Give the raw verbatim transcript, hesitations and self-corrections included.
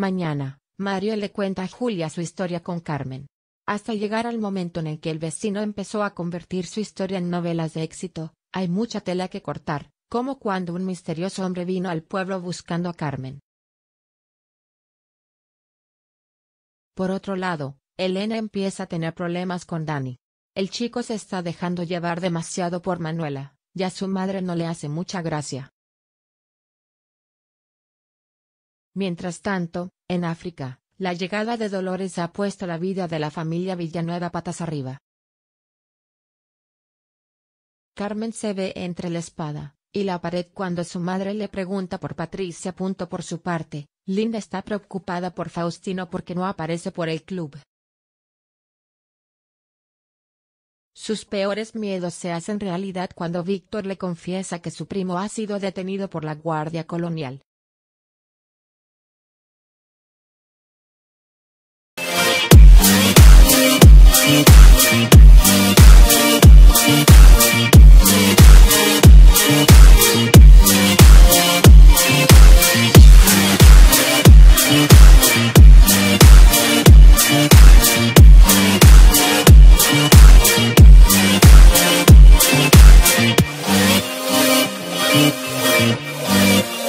Mañana, Mario le cuenta a Julia su historia con Carmen, hasta llegar al momento en el que el vecino empezó a convertir su historia en novelas de éxito. Hay mucha tela que cortar, como cuando un misterioso hombre vino al pueblo buscando a Carmen. Por otro lado, Elena empieza a tener problemas con Dani. El chico se está dejando llevar demasiado por Manuela, y a su madre no le hace mucha gracia. Mientras tanto, en África, la llegada de Dolores ha puesto la vida de la familia Villanueva patas arriba. Carmen se ve entre la espada y la pared cuando su madre le pregunta por Patricia. Por su parte, Linda está preocupada por Faustino porque no aparece por el club. Sus peores miedos se hacen realidad cuando Víctor le confiesa que su primo ha sido detenido por la Guardia Colonial. We'll be right back.